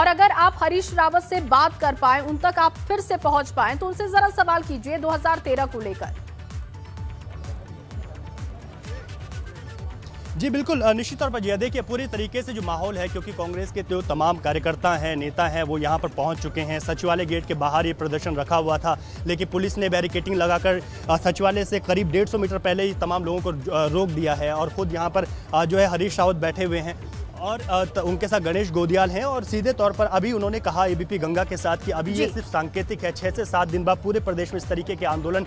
और अगर आप हरीश रावत से बात कर पाए, उन तक आप फिर से पहुंच पाए, तो उनसे जरा सवाल कीजिए 2013 को लेकर। जी बिल्कुल, निश्चित तौर पर यह देखिए पूरी तरीके से जो माहौल है, क्योंकि कांग्रेस के जो तमाम कार्यकर्ता हैं, नेता हैं, वो यहाँ पर पहुँच चुके हैं। सचिवालय गेट के बाहर ये प्रदर्शन रखा हुआ था, लेकिन पुलिस ने बैरिकेटिंग लगाकर सचिवालय से करीब 150 मीटर पहले ही तमाम लोगों को रोक दिया है। और ख़ुद यहाँ पर जो है हरीश रावत बैठे हुए हैं और उनके साथ गणेश गोदियाल हैं। और सीधे तौर पर अभी उन्होंने कहा एबीपी गंगा के साथ कि अभी ये सिर्फ सांकेतिक है, 6 से 7 दिन बाद पूरे प्रदेश में इस तरीके के आंदोलन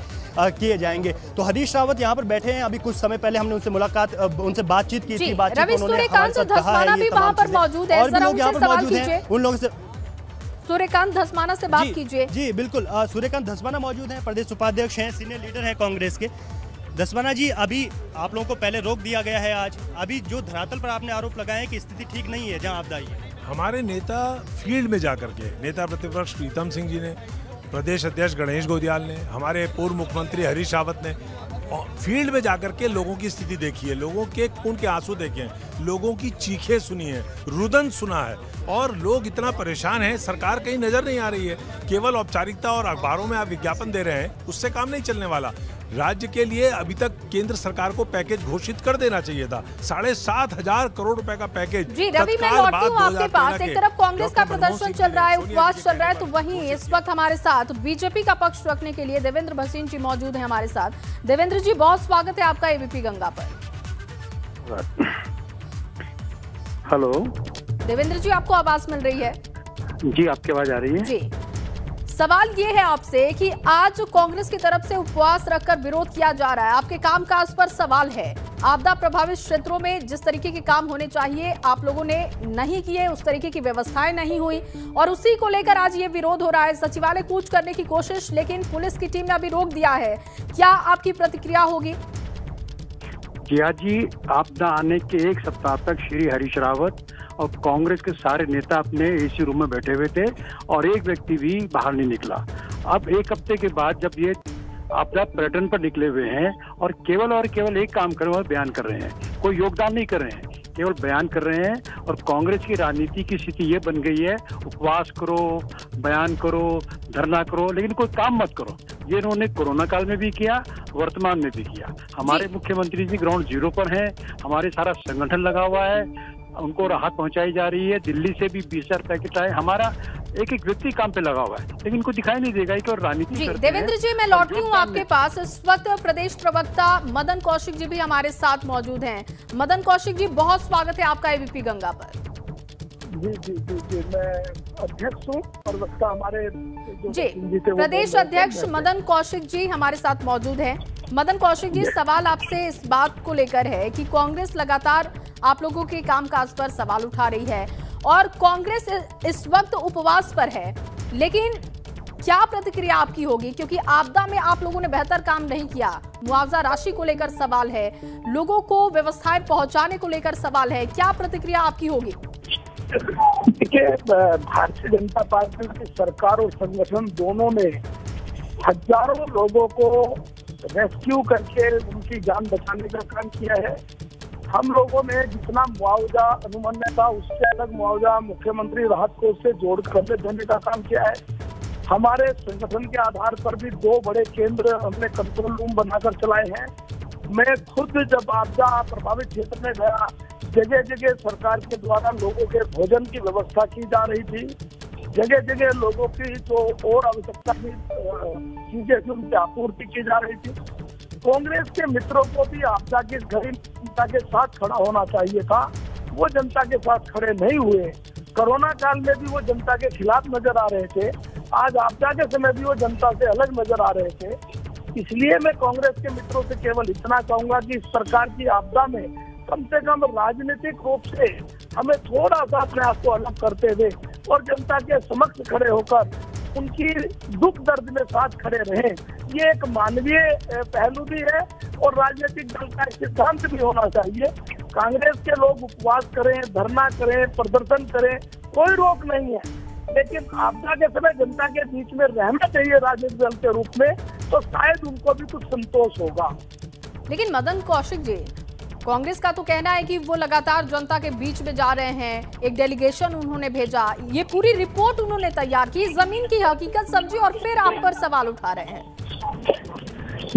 किए जाएंगे। तो हरीश रावत यहाँ पर बैठे हैं, अभी कुछ समय पहले हमने उनसे मुलाकात उनसे बातचीत की थी, बातचीत सूर्यकांत धसमाना भी वहाँ पर मौजूद है, उन लोगों से सूर्यकांत धसमाना से बात कीजिए। जी बिल्कुल, सूर्यकांत धसमाना मौजूद है, प्रदेश उपाध्यक्ष हैं, सीनियर लीडर हैं कांग्रेस के। धसमाना जी, अभी आप लोगों को पहले रोक दिया गया है आज, अभी जो धरातल पर आपने आरोप लगाए हैं कि स्थिति ठीक नहीं है, जहां आप दाइए। हमारे नेता फील्ड में जाकर के, नेता प्रतिपक्ष प्रीतम सिंह जी ने, प्रदेश अध्यक्ष गणेश गोदियाल ने, हमारे पूर्व मुख्यमंत्री हरीश रावत ने फील्ड में जाकर के लोगों की स्थिति देखी है, लोगों के खून के आंसू देखे हैं, लोगों की चीखें सुनी है, रुदन सुना है, और लोग इतना परेशान हैं, सरकार कहीं नज़र नहीं आ रही है। केवल औपचारिकता और अखबारों में आप विज्ञापन दे रहे हैं, उससे काम नहीं चलने वाला। राज्य के लिए अभी तक केंद्र सरकार को पैकेज घोषित कर देना चाहिए था, 7,500 करोड़ रुपए का पैकेज। जी रवि, मैं लौटती हूं आपके पास। एक तरफ कांग्रेस का प्रदर्शन चल रहा है, उपवास चल रहा है, तो वहीं इस वक्त हमारे साथ बीजेपी का पक्ष रखने के लिए देवेंद्र भसीन जी मौजूद है हमारे साथ। देवेंद्र जी, बहुत स्वागत है आपका एबीपी गंगा पर। हेलो देवेंद्र जी, आपको आवाज मिल रही है? जी आपकी आवाज आ रही है। जी सवाल ये है आपसे कि आज कांग्रेस की तरफ से उपवास रखकर विरोध किया जा रहा है, आपके कामकाज पर सवाल है। आपदा प्रभावित क्षेत्रों में जिस तरीके के काम होने चाहिए आप लोगों ने नहीं किए, उस तरीके की व्यवस्थाएं नहीं हुई और उसी को लेकर आज ये विरोध हो रहा है। सचिवालय कूच करने की कोशिश, लेकिन पुलिस की टीम ने अभी रोक दिया है, क्या आपकी प्रतिक्रिया होगी? जिया जी, आपदा आने के 1 सप्ताह तक श्री हरीश रावत और कांग्रेस के सारे नेता अपने एसी रूम में बैठे हुए थे और एक व्यक्ति भी बाहर नहीं निकला। अब 1 हफ्ते के बाद जब ये आपदा पर्यटन पर निकले हुए हैं और केवल एक काम कर रहे हैं, बयान कर रहे हैं, कोई योगदान नहीं कर रहे हैं, केवल बयान कर रहे हैं। और कांग्रेस की राजनीति की स्थिति ये बन गई है, उपवास करो, बयान करो, धरना करो, लेकिन कोई काम मत करो। ये इन्होंने कोरोना काल में भी किया, वर्तमान में भी किया। हमारे मुख्यमंत्री जी ग्राउंड जीरो पर हैं, हमारे सारा संगठन लगा हुआ है, उनको राहत पहुंचाई जा रही है, दिल्ली से भी 20,000 पैकेट आए, हमारा एक एक व्यक्ति काम पे लगा हुआ है, लेकिन इनको दिखाई नहीं देगा कि और राजनीति करते हैं। देवेंद्र जी, मैं लौटती हूँ आपके पास। इस वक्त प्रदेश प्रवक्ता मदन कौशिक जी भी हमारे साथ मौजूद हैं। मदन कौशिक जी, बहुत स्वागत है आपका एबीपी गंगा पर। जी जी जी जी, मैं अध्यक्ष हूँ, प्रवक्ता हमारे जी प्रदेश अध्यक्ष मदन कौशिक जी हमारे साथ मौजूद हैं। मदन कौशिक जी, सवाल आपसे इस बात को लेकर है कि कांग्रेस लगातार आप लोगों के कामकाज पर सवाल उठा रही है और कांग्रेस इस वक्त उपवास पर है, लेकिन क्या प्रतिक्रिया आपकी होगी? क्योंकि आपदा में आप लोगों ने बेहतर काम नहीं किया, मुआवजा राशि को लेकर सवाल है, लोगों को व्यवस्थाएं पहुंचाने को लेकर सवाल है, क्या प्रतिक्रिया आपकी होगी? देखिए, भारतीय जनता पार्टी की सरकार और संगठन दोनों ने हजारों लोगों को रेस्क्यू करके उनकी जान बचाने का काम किया है। हम लोगों ने जितना मुआवजा अनुमन्य था उससे अलग मुआवजा मुख्यमंत्री राहत कोष से जोड़कर हमें देने का काम किया है। हमारे संगठन के आधार पर भी 2 बड़े केंद्र हमने कंट्रोल रूम बनाकर चलाए हैं। मैं खुद जब आपदा प्रभावित क्षेत्र में गया, जगह जगह सरकार के द्वारा लोगों के भोजन की व्यवस्था की जा रही थी, जगह जगह लोगों की जो और आवश्यकता की चीजें थी उनकी आपूर्ति की जा रही थी। कांग्रेस के मित्रों को भी आपदा की गरीब जनता के साथ खड़ा होना चाहिए था, वो जनता के साथ खड़े नहीं हुए। कोरोना काल में भी वो जनता के खिलाफ नजर आ रहे थे, आज आपदा के समय भी वो जनता से अलग नजर आ रहे थे। इसलिए मैं कांग्रेस के मित्रों से केवल इतना कहूंगा कि इस सरकार की आपदा में कम से कम राजनीतिक रूप से हमें थोड़ा सा अपने आप को अलग करते हुए और जनता के समक्ष खड़े होकर उनकी दुख दर्द में साथ खड़े रहे, ये एक मानवीय पहलू भी है और राजनीतिक दल का सिद्धांत भी होना चाहिए। कांग्रेस के लोग उपवास करें, धरना करें, प्रदर्शन करें, कोई रोक नहीं है, लेकिन आपदा के समय जनता के बीच में रहना चाहिए राजनीतिक दल के रूप में, तो शायद उनको भी कुछ संतोष होगा। लेकिन मदन कौशिक जी, कांग्रेस का तो कहना है कि वो लगातार जनता के बीच में जा रहे हैं। एक डेलीगेशन उन्होंने भेजा, ये पूरी रिपोर्ट उन्होंने तैयार की, जमीन की हकीकत समझी और फिर आप पर सवाल उठा रहे हैं।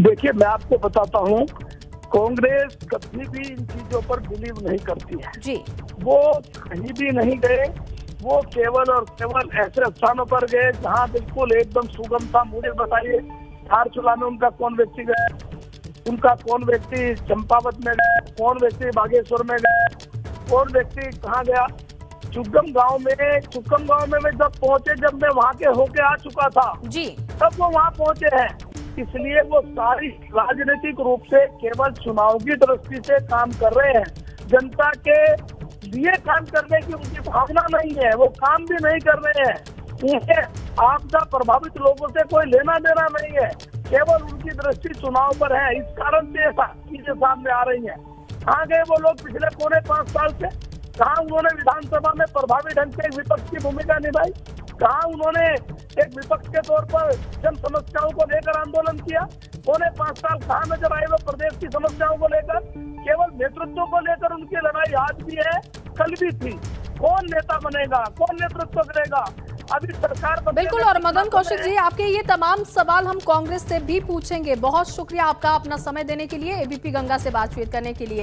देखिए, मैं आपको बताता हूँ, कांग्रेस कभी भी इन चीजों पर बिलीव नहीं करती है जी। वो कहीं भी नहीं गए, वो केवल और केवल ऐसे स्थानों पर गए जहाँ बिल्कुल एकदम सुगम था। मुझे बताइए, धारचूला में उनका कौन व्यक्ति गया, उनका कौन व्यक्ति चंपावत में गया, कौन व्यक्ति बागेश्वर में गया, कौन व्यक्ति कहाँ गया। चुक्कम गांव में मैं जब पहुंचे, जब मैं वहाँ के होके आ चुका था जी, तब वो वहाँ पहुंचे हैं। इसलिए वो सारी राजनीतिक रूप से केवल चुनाव की दृष्टि से काम कर रहे हैं, जनता के लिए काम करने की उनकी भावना नहीं है। वो काम भी नहीं कर रहे हैं, उन्हें आपदा प्रभावित लोगों से कोई लेना देना नहीं है, केवल उनकी दृष्टि चुनाव पर है। इस कारण से चीजें सामने आ रही है। कहाँ गए वो लोग पिछले पौने 5 साल से? कहाँ उन्होंने विधानसभा में प्रभावी ढंग से विपक्ष की भूमिका निभाई? कहाँ उन्होंने एक विपक्ष के तौर पर जन समस्याओं को लेकर आंदोलन किया? पौने 5 साल कहाँ नजर आए वो प्रदेश की समस्याओं को लेकर? केवल नेतृत्व को लेकर उनकी लड़ाई आज भी है, कल भी थी। कौन नेता बनेगा, कौन नेतृत्व करेगा, अभी सरकार बदलेगी। बिल्कुल। और मदन कौशिक जी, आपके ये तमाम सवाल हम कांग्रेस से भी पूछेंगे। बहुत शुक्रिया आपका अपना समय देने के लिए, एबीपी गंगा से बातचीत करने के लिए।